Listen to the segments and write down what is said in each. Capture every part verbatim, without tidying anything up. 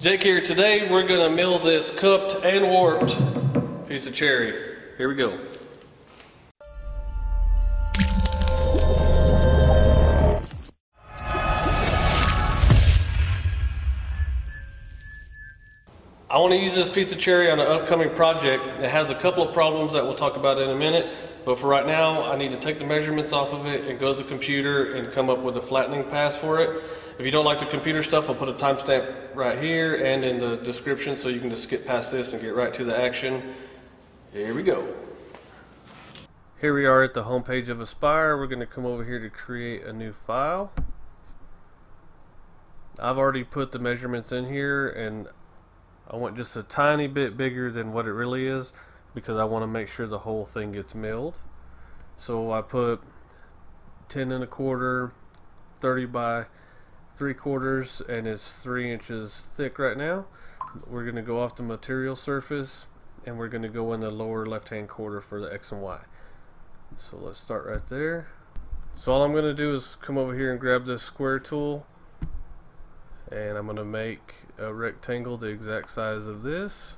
Jake here. Today we're going to mill this cupped and warped piece of cherry. Here we go. I want to use this piece of cherry on an upcoming project. It has a couple of problems that we'll talk about in a minute, but for right now I need to take the measurements off of it and go to the computer and come up with a flattening pass for it. If you don't like the computer stuff, I'll put a timestamp right here and in the description so you can just skip past this and get right to the action. Here we go. Here we are at the home page of Aspire. We're going to come over here to create a new file. I've already put the measurements in here, and I want just a tiny bit bigger than what it really is because I want to make sure the whole thing gets milled. So I put ten and a quarter, thirty by three quarters, and it's three inches thick right now. We're going to go off the material surface and we're going to go in the lower left hand quarter for the X and Y. So let's start right there. So all I'm going to do is come over here and grab this square tool, and I'm going to make a rectangle the exact size of this.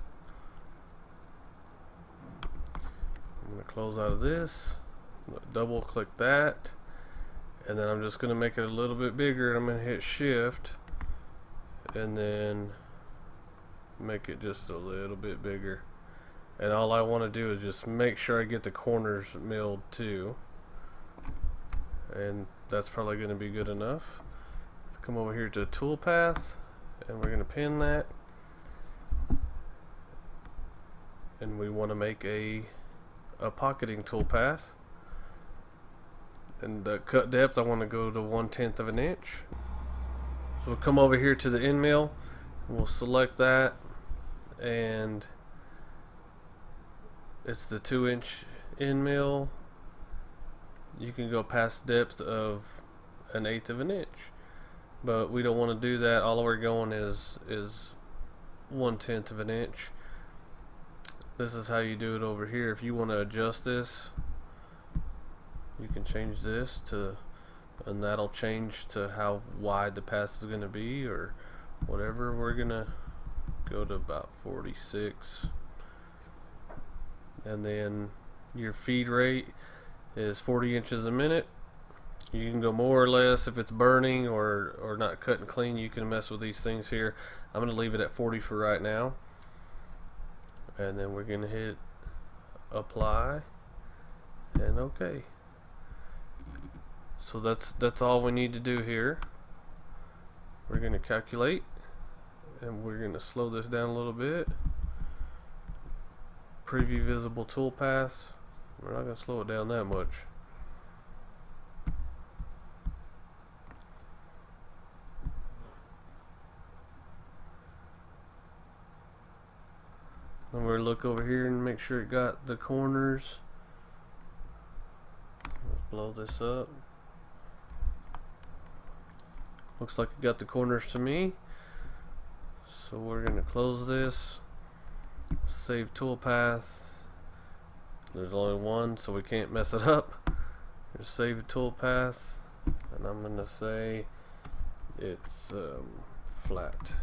I'm going to close out of this, double click that, and then I'm just going to make it a little bit bigger. I'm going to hit shift and then make it just a little bit bigger, and all I want to do is just make sure I get the corners milled too, and that's probably going to be good enough. Come over here to tool path, and we're going to pin that, and we want to make a a pocketing tool path, and the cut depth I want to go to one tenth of an inch. So we'll come over here to the end mill, and we'll select that, and it's the two inch end mill. You can go past depth of an eighth of an inch, but we don't want to do that. All we're going is is one tenth of an inch. This is how you do it over here. If you want to adjust this, you can change this to, and that'll change to how wide the pass is going to be or whatever. We're gonna go to about forty-six, and then your feed rate is forty inches a minute. You can go more or less if it's burning or, or not cutting clean. You can mess with these things here. I'm going to leave it at forty for right now. And then we're going to hit apply and OK. So that's, that's all we need to do here. We're going to calculate, and we're going to slow this down a little bit. Preview visible tool paths. We're not going to slow it down that much. And we're going to look over here and make sure it got the corners. Let's blow this up. Looks like it got the corners to me. So we're going to close this. Save toolpath. There's only one, so we can't mess it up. Just save the toolpath. And I'm going to say it's um, flat.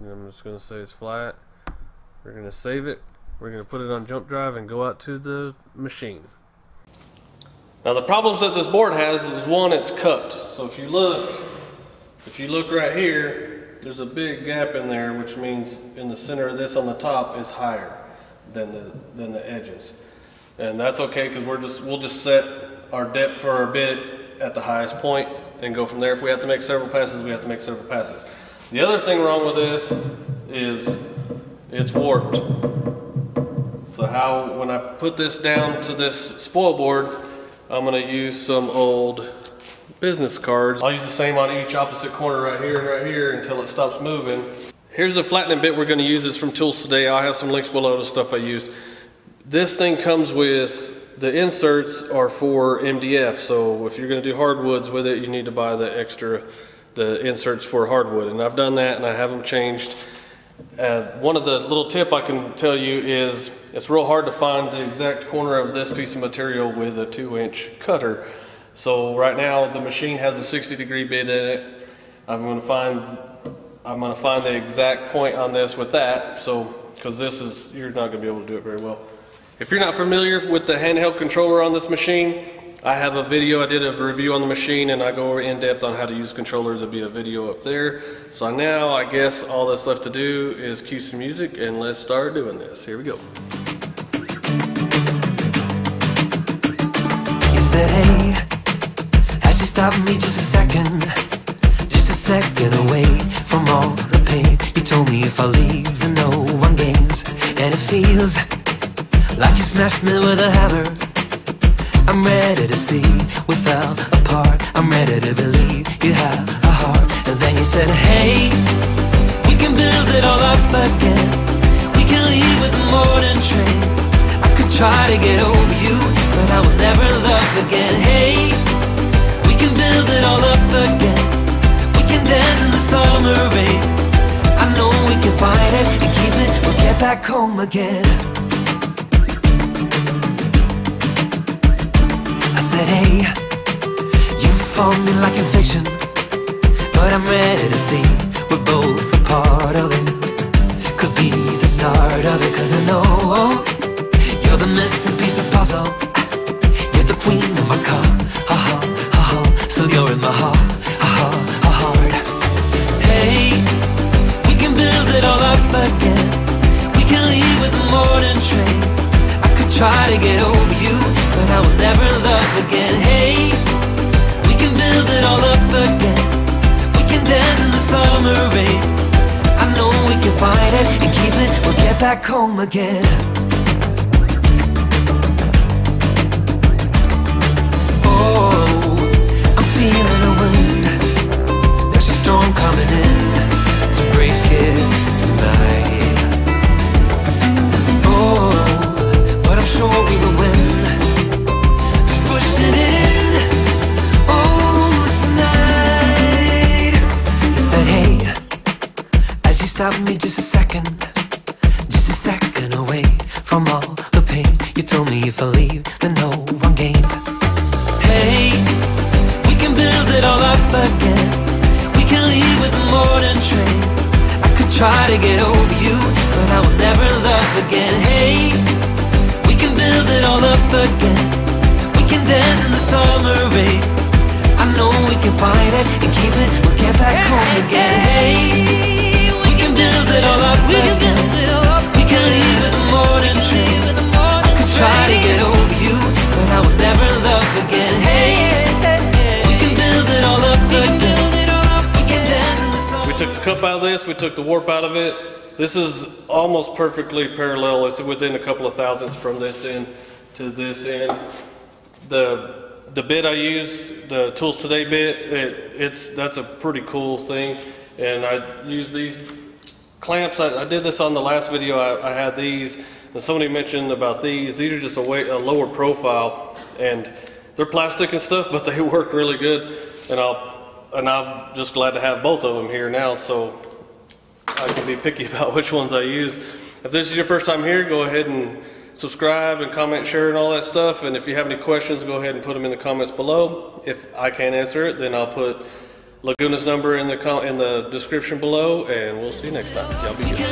And I'm just going to say it's flat. We're going to save it. We're going to put it on jump drive and go out to the machine. Now the problems that this board has is, one, it's cupped. So if you look, if you look right here, there's a big gap in there, which means in the center of this on the top is higher than the than the edges. And that's okay, because we're just we'll just set our depth for our bit at the highest point and go from there. If we have to make several passes, we have to make several passes. The other thing wrong with this is it's warped. So how, when I put this down to this spoil board, I'm going to use some old business cards. I'll use the same on each opposite corner right here and right here until it stops moving. Here's the flattening bit we're going to use. This from Tools Today. I'll have some links below to stuff I use. This thing comes with, the inserts are for M D F. So if you're going to do hardwoods with it, you need to buy the extra the inserts for hardwood, and I've done that and I have them changed. Uh, one of the little tip I can tell you is it's real hard to find the exact corner of this piece of material with a two inch cutter. So right now the machine has a sixty degree bit in it, I'm going to find I'm going to find the exact point on this with that, so because this is, you're not going to be able to do it very well. If you're not familiar with the handheld controller on this machine, I have a video, I did a review on the machine and I go over in depth on how to use controller. There'll be a video up there. So now I guess all that's left to do is cue some music and let's start doing this. Here we go. You said hey, as you stopped me just a second, just a second away from all the pain. You told me if I leave then no one gains, and it feels like you smashed me with a hammer. I'm ready to see we fell apart. I'm ready to believe you have a heart. And then you said, hey, we can build it all up again. We can leave with the morning train. I could try to get over you, but I will never love again. Hey, we can build it all up again. We can dance in the summer rain. I know we can fight it and keep it. We'll get back home again. Hey, you found me like in fiction, but I'm ready to see we're both a part of it. Could be the start of it, cause I know you're the missing piece of puzzle. You're the queen of my car, ha ha ha ha. So you're in my heart, ha ha ha heart. Hey, we can build it all up again. We can leave with the morning train. I could try to get over you, but I will never love again. Hey, we can build it all up again. We can dance in the summer rain. I know we can fight it and keep it. We'll get back home again. Oh, I'm feeling the wind. There's a storm coming in to break it tonight. Oh, but I'm sure we will win. Pushing in, oh, tonight. You said hey, as you stopped me just a second, just a second away from all the pain. You told me if I leave, then no one gains. Hey, we can build it all up again. We can leave with the morning train. I could try to get over you, but I will never love again. Hey, we can build it all up again. Dance in the summer rain. I know we can find it and keep it. We'll get back hey, home again. Hey, we can build it all up again. We can leave with the morning train. I could try to get over you, but I will never love again. Hey, we can build it all up again. We can dance in the summer. We took the cup out of this. We took the warp out of it. This is almost perfectly parallel. It's within a couple of thousandths from this end to this end. The the bit I use, the Tools Today bit, it, it's that's a pretty cool thing, and I use these clamps. I, I did this on the last video. I, I had these, and somebody mentioned about these. These are just a, way, a lower profile, and they're plastic and stuff, but they work really good. And I'll and I'm just glad to have both of them here now, so I can be picky about which ones I use. If this is your first time here, go ahead and subscribe and comment, share, and all that stuff. And if you have any questions, go ahead and put them in the comments below. If I can't answer it, then I'll put Laguna's number in the com in the description below, and we'll see you next time. Y'all be good. I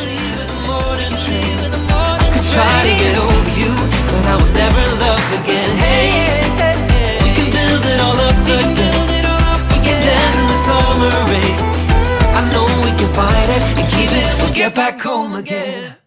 could try to get over you, but I will never love again. Hey, we can build it all up again. We can dance in the summer rain. I know we can fight it and keep it. We'll get back home again.